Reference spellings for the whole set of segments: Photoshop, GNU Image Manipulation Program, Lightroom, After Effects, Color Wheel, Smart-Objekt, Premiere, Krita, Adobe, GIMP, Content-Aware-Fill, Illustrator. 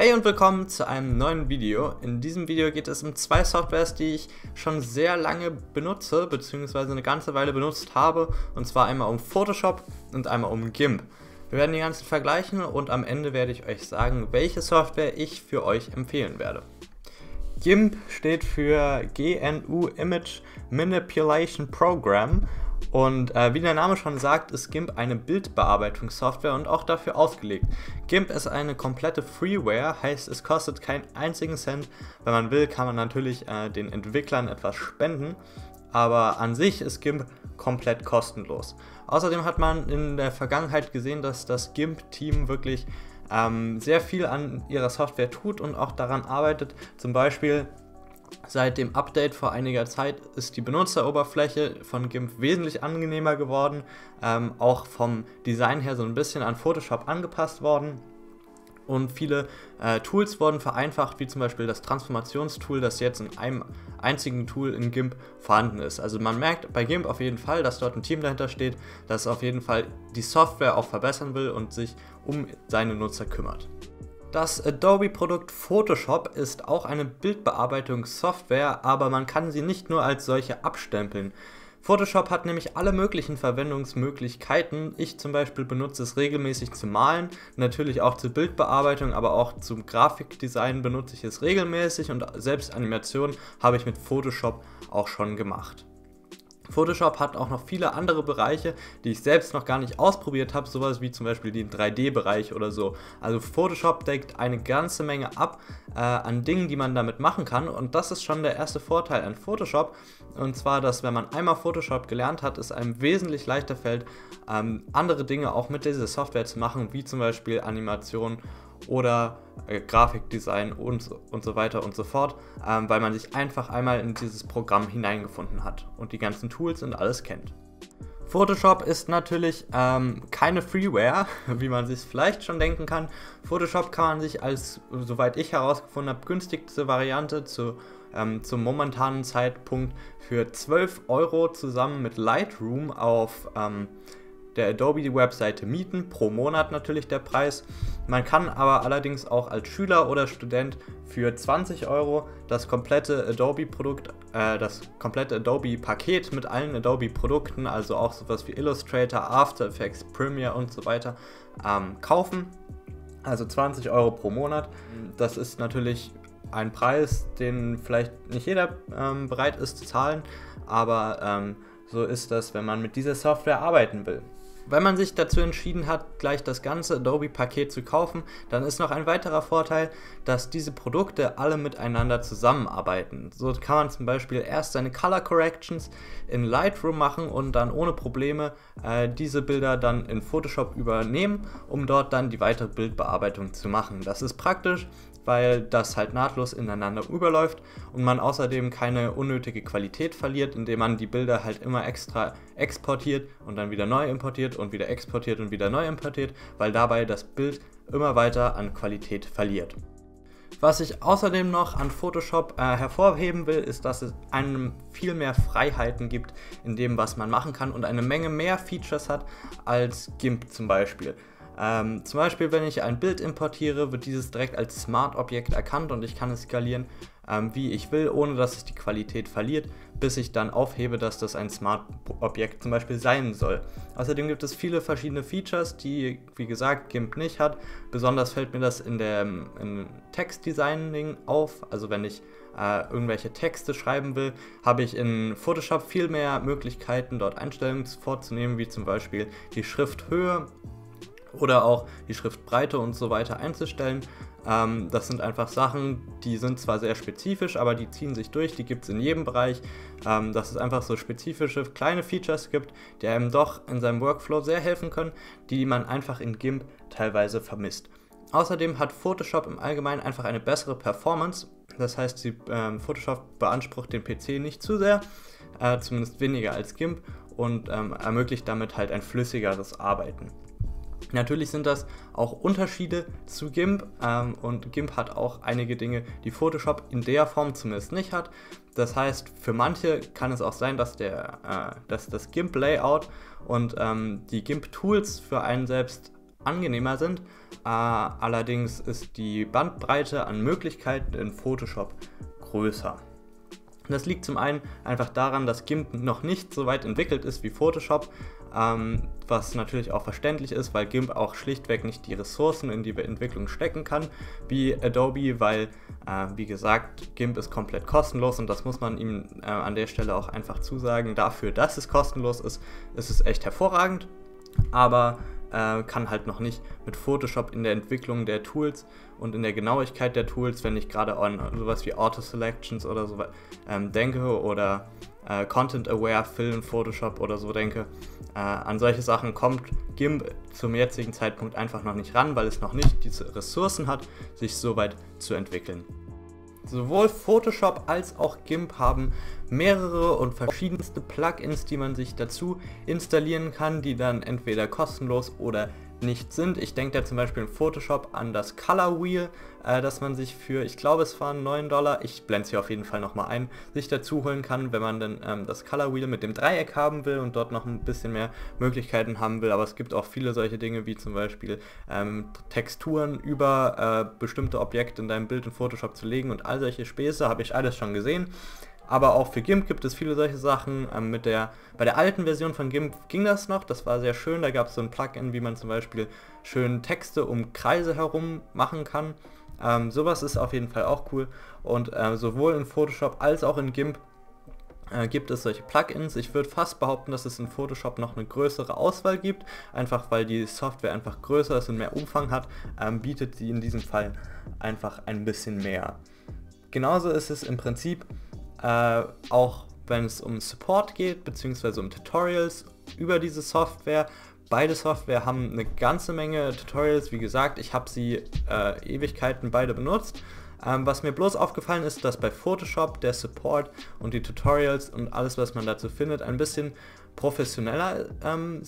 Hey und willkommen zu einem neuen Video. In diesem Video geht es um zwei Softwares, die ich schon sehr lange benutze, beziehungsweise eine ganze Weile benutzt habe, und zwar einmal um Photoshop und einmal um GIMP. Wir werden die ganzen vergleichen und am Ende werde ich euch sagen, welche Software ich für euch empfehlen werde. GIMP steht für GNU Image Manipulation Program. Und wie der Name schon sagt, ist GIMP eine Bildbearbeitungssoftware und auch dafür ausgelegt. GIMP ist eine komplette Freeware, heißt, es kostet keinen einzigen Cent. Wenn man will, kann man natürlich den Entwicklern etwas spenden, aber an sich ist GIMP komplett kostenlos. Außerdem hat man in der Vergangenheit gesehen, dass das GIMP-Team wirklich sehr viel an ihrer Software tut und auch daran arbeitet, zum Beispiel seit dem Update vor einiger Zeit ist die Benutzeroberfläche von GIMP wesentlich angenehmer geworden, auch vom Design her so ein bisschen an Photoshop angepasst worden, und viele Tools wurden vereinfacht, wie zum Beispiel das Transformationstool, das jetzt in einem einzigen Tool in GIMP vorhanden ist. Also man merkt bei GIMP auf jeden Fall, dass dort ein Team dahinter steht, das auf jeden Fall die Software auch verbessern will und sich um seine Nutzer kümmert. Das Adobe-Produkt Photoshop ist auch eine Bildbearbeitungssoftware, aber man kann sie nicht nur als solche abstempeln. Photoshop hat nämlich alle möglichen Verwendungsmöglichkeiten. Ich zum Beispiel benutze es regelmäßig zum Malen, natürlich auch zur Bildbearbeitung, aber auch zum Grafikdesign benutze ich es regelmäßig, und selbst Animationen habe ich mit Photoshop auch schon gemacht. Photoshop hat auch noch viele andere Bereiche, die ich selbst noch gar nicht ausprobiert habe, sowas wie zum Beispiel den 3D-Bereich oder so. Also Photoshop deckt eine ganze Menge ab an Dingen, die man damit machen kann, und das ist schon der erste Vorteil an Photoshop, und zwar, dass wenn man einmal Photoshop gelernt hat, es einem wesentlich leichter fällt, andere Dinge auch mit dieser Software zu machen, wie zum Beispiel Animationen oder Grafikdesign und so weiter und so fort, weil man sich einfach einmal in dieses Programm hineingefunden hat und die ganzen Tools und alles kennt. Photoshop ist natürlich keine Freeware, wie man sich vielleicht schon denken kann. Photoshop kann man sich als, soweit ich herausgefunden habe, günstigste Variante zum momentanen Zeitpunkt für 12 € zusammen mit Lightroom auf der Adobe-Webseite mieten, pro Monat natürlich der Preis. Man kann aber allerdings auch als Schüler oder Student für 20 € das komplette Adobe-Produkt, das komplette Adobe-Paket mit allen Adobe-Produkten, also auch sowas wie Illustrator, After Effects, Premiere und so weiter, kaufen. Also 20 € pro Monat. Das ist natürlich ein Preis, den vielleicht nicht jeder bereit ist zu zahlen, aber so ist das, wenn man mit dieser Software arbeiten will. Wenn man sich dazu entschieden hat, gleich das ganze Adobe-Paket zu kaufen, dann ist noch ein weiterer Vorteil, dass diese Produkte alle miteinander zusammenarbeiten. So kann man zum Beispiel erst seine Color Corrections in Lightroom machen und dann ohne Probleme diese Bilder dann in Photoshop übernehmen, um dort dann die weitere Bildbearbeitung zu machen. Das ist praktisch, weil das halt nahtlos ineinander überläuft und man außerdem keine unnötige Qualität verliert, indem man die Bilder halt immer extra exportiert und dann wieder neu importiert und wieder exportiert und wieder neu importiert, weil dabei das Bild immer weiter an Qualität verliert. Was ich außerdem noch an Photoshop hervorheben will, ist, dass es einem viel mehr Freiheiten gibt in dem, was man machen kann, und eine Menge mehr Features hat als GIMP zum Beispiel. Zum Beispiel, wenn ich ein Bild importiere, wird dieses direkt als Smart-Objekt erkannt und ich kann es skalieren, wie ich will, ohne dass es die Qualität verliert, bis ich dann aufhebe, dass das ein Smart-Objekt zum Beispiel sein soll. Außerdem gibt es viele verschiedene Features, die, wie gesagt, GIMP nicht hat. Besonders fällt mir das im Textdesigning auf. Also wenn ich irgendwelche Texte schreiben will, habe ich in Photoshop viel mehr Möglichkeiten, dort Einstellungen vorzunehmen, wie zum Beispiel die Schrifthöhe oder auch die Schriftbreite und so weiter einzustellen. Das sind einfach Sachen, die sind zwar sehr spezifisch, aber die ziehen sich durch, die gibt es in jedem Bereich, dass es einfach so spezifische kleine Features gibt, die einem doch in seinem Workflow sehr helfen können, die man einfach in GIMP teilweise vermisst. Außerdem hat Photoshop im Allgemeinen einfach eine bessere Performance, das heißt, Photoshop beansprucht den PC nicht zu sehr, zumindest weniger als GIMP, und ermöglicht damit halt ein flüssigeres Arbeiten. Natürlich sind das auch Unterschiede zu GIMP, und GIMP hat auch einige Dinge, die Photoshop in der Form zumindest nicht hat. Das heißt, für manche kann es auch sein, dass das GIMP-Layout und die GIMP-Tools für einen selbst angenehmer sind. Allerdings ist die Bandbreite an Möglichkeiten in Photoshop größer. Das liegt zum einen einfach daran, dass GIMP noch nicht so weit entwickelt ist wie Photoshop, was natürlich auch verständlich ist, weil GIMP auch schlichtweg nicht die Ressourcen in die Entwicklung stecken kann wie Adobe, weil, wie gesagt, GIMP ist komplett kostenlos und das muss man ihm an der Stelle auch einfach zusagen. Dafür, dass es kostenlos ist, ist es echt hervorragend, aber kann halt noch nicht mit Photoshop in der Entwicklung der Tools und in der Genauigkeit der Tools, wenn ich gerade an sowas wie Auto-Selections oder so denke oder Content-Aware-Fill in Photoshop oder so denke, an solche Sachen kommt GIMP zum jetzigen Zeitpunkt einfach noch nicht ran, weil es noch nicht diese Ressourcen hat, sich so weit zu entwickeln. Sowohl Photoshop als auch GIMP haben mehrere und verschiedenste Plugins, die man sich dazu installieren kann, die dann entweder kostenlos oder nicht sind. Ich denke da zum Beispiel in Photoshop an das Color Wheel, das man sich für, ich glaube es waren $9, ich blende es hier auf jeden Fall nochmal ein, sich dazu holen kann, wenn man dann das Color Wheel mit dem Dreieck haben will und dort noch ein bisschen mehr Möglichkeiten haben will. Aber es gibt auch viele solche Dinge wie zum Beispiel Texturen über bestimmte Objekte in deinem Bild in Photoshop zu legen und all solche Späße, habe ich alles schon gesehen. Aber auch für GIMP gibt es viele solche Sachen. Bei der alten Version von GIMP ging das noch, das war sehr schön. Da gab es so ein Plugin, wie man zum Beispiel schön Texte um Kreise herum machen kann. Sowas ist auf jeden Fall auch cool. Und sowohl in Photoshop als auch in GIMP gibt es solche Plugins. Ich würde fast behaupten, dass es in Photoshop noch eine größere Auswahl gibt. Einfach weil die Software einfach größer ist und mehr Umfang hat, bietet sie in diesem Fall einfach ein bisschen mehr. Genauso ist es im Prinzip... auch wenn es um Support geht, beziehungsweise um Tutorials über diese Software. Beide Software haben eine ganze Menge Tutorials, wie gesagt, ich habe sie Ewigkeiten beide benutzt. Was mir bloß aufgefallen ist, dass bei Photoshop der Support und die Tutorials und alles, was man dazu findet, ein bisschen professioneller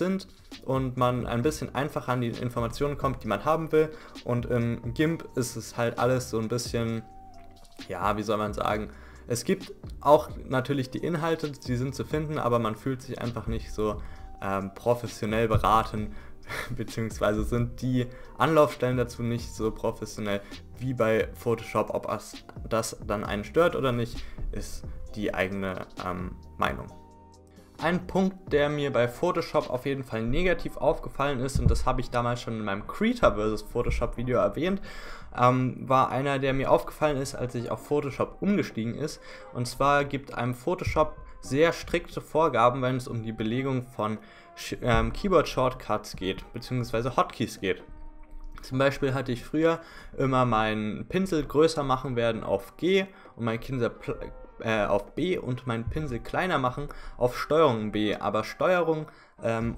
sind und man ein bisschen einfacher an die Informationen kommt, die man haben will. Und im GIMP ist es halt alles so ein bisschen, ja, wie soll man sagen, es gibt auch natürlich die Inhalte, die sind zu finden, aber man fühlt sich einfach nicht so professionell beraten, beziehungsweise sind die Anlaufstellen dazu nicht so professionell wie bei Photoshop. Ob das dann einen stört oder nicht, ist die eigene Meinung. Ein Punkt, der mir bei Photoshop auf jeden Fall negativ aufgefallen ist, und das habe ich damals schon in meinem Krita vs. Photoshop Video erwähnt, war einer, der mir aufgefallen ist, als ich auf Photoshop umgestiegen ist. Und zwar gibt einem Photoshop sehr strikte Vorgaben, wenn es um die Belegung von Keyboard-Shortcuts geht, beziehungsweise Hotkeys geht. Zum Beispiel hatte ich früher immer meinen Pinsel größer machen werden auf G und mein Pinsel auf B und meinen Pinsel kleiner machen auf Steuerung B, aber Steuerung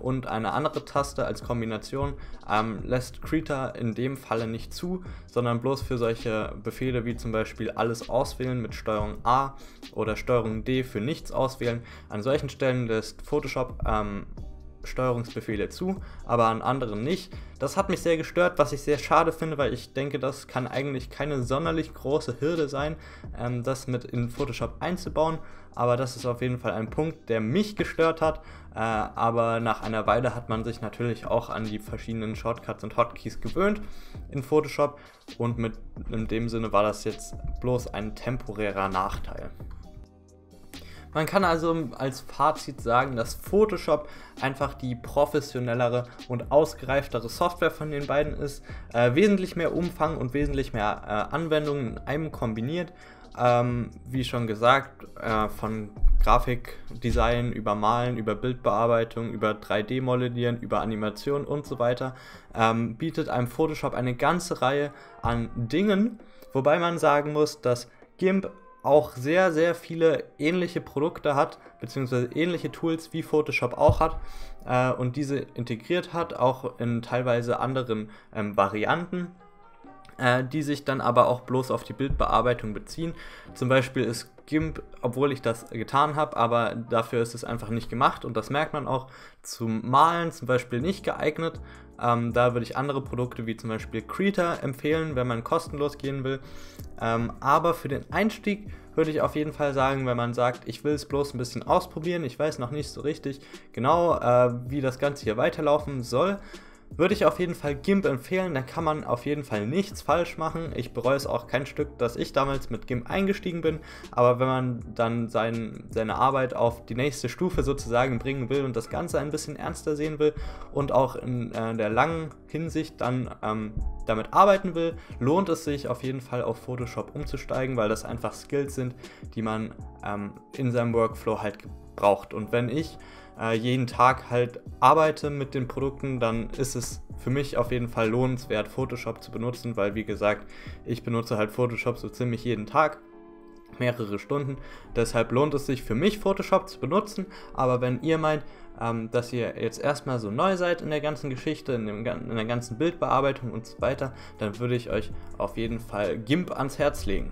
und eine andere Taste als Kombination lässt Krita in dem Falle nicht zu, sondern bloß für solche Befehle wie zum Beispiel alles auswählen mit Steuerung A oder Steuerung D für nichts auswählen. An solchen Stellen lässt Photoshop Steuerungsbefehle zu, aber an anderen nicht. Das hat mich sehr gestört, was ich sehr schade finde, weil ich denke, das kann eigentlich keine sonderlich große Hürde sein, das mit in Photoshop einzubauen, aber das ist auf jeden Fall ein Punkt, der mich gestört hat, aber nach einer Weile hat man sich natürlich auch an die verschiedenen Shortcuts und Hotkeys gewöhnt in Photoshop und in dem Sinne war das jetzt bloß ein temporärer Nachteil. Man kann also als Fazit sagen, dass Photoshop einfach die professionellere und ausgereiftere Software von den beiden ist. Wesentlich mehr Umfang und wesentlich mehr Anwendungen in einem kombiniert. Wie schon gesagt, von Grafikdesign über Malen, über Bildbearbeitung, über 3D-Modellieren, über Animation und so weiter, bietet einem Photoshop eine ganze Reihe an Dingen. Wobei man sagen muss, dass GIMP auch sehr, sehr viele ähnliche Produkte hat, beziehungsweise ähnliche Tools wie Photoshop auch hat und diese integriert hat, auch in teilweise anderen Varianten, die sich dann aber auch bloß auf die Bildbearbeitung beziehen. Zum Beispiel ist GIMP, obwohl ich das getan habe, aber dafür ist es einfach nicht gemacht und das merkt man auch, zum Malen zum Beispiel nicht geeignet. Da würde ich andere Produkte wie zum Beispiel Krita empfehlen, wenn man kostenlos gehen will. Aber für den Einstieg würde ich auf jeden Fall sagen, wenn man sagt, ich will es bloß ein bisschen ausprobieren, ich weiß noch nicht so richtig genau, wie das Ganze hier weiterlaufen soll, Würde ich auf jeden Fall GIMP empfehlen, da kann man auf jeden Fall nichts falsch machen. Ich bereue es auch kein Stück, dass ich damals mit GIMP eingestiegen bin, aber wenn man dann seine Arbeit auf die nächste Stufe sozusagen bringen will und das Ganze ein bisschen ernster sehen will und auch in der langen Hinsicht dann damit arbeiten will, lohnt es sich auf jeden Fall auf Photoshop umzusteigen, weil das einfach Skills sind, die man in seinem Workflow halt braucht. Und wenn ich jeden Tag halt arbeite mit den Produkten, dann ist es für mich auf jeden Fall lohnenswert, Photoshop zu benutzen, weil wie gesagt, ich benutze halt Photoshop so ziemlich jeden Tag, mehrere Stunden, deshalb lohnt es sich für mich, Photoshop zu benutzen. Aber wenn ihr meint, dass ihr jetzt erstmal so neu seid in der ganzen Geschichte, in der ganzen Bildbearbeitung und so weiter, dann würde ich euch auf jeden Fall GIMP ans Herz legen.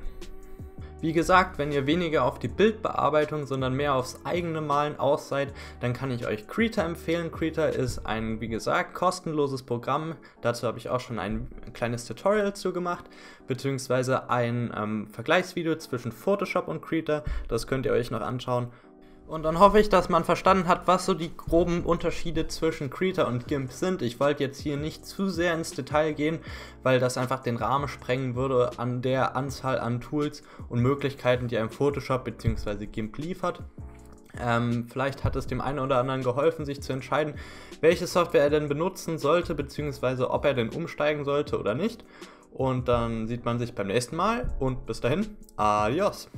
Wie gesagt, wenn ihr weniger auf die Bildbearbeitung, sondern mehr aufs eigene Malen aus seid, dann kann ich euch Krita empfehlen. Krita ist ein, wie gesagt, kostenloses Programm. Dazu habe ich auch schon ein kleines Tutorial zu gemacht, beziehungsweise ein Vergleichsvideo zwischen Photoshop und Krita. Das könnt ihr euch noch anschauen. Und dann hoffe ich, dass man verstanden hat, was so die groben Unterschiede zwischen Krita und GIMP sind. Ich wollte jetzt hier nicht zu sehr ins Detail gehen, weil das einfach den Rahmen sprengen würde an der Anzahl an Tools und Möglichkeiten, die einem Photoshop bzw. GIMP liefert. Vielleicht hat es dem einen oder anderen geholfen, sich zu entscheiden, welche Software er denn benutzen sollte bzw. ob er denn umsteigen sollte oder nicht. Und dann sieht man sich beim nächsten Mal und bis dahin, adios!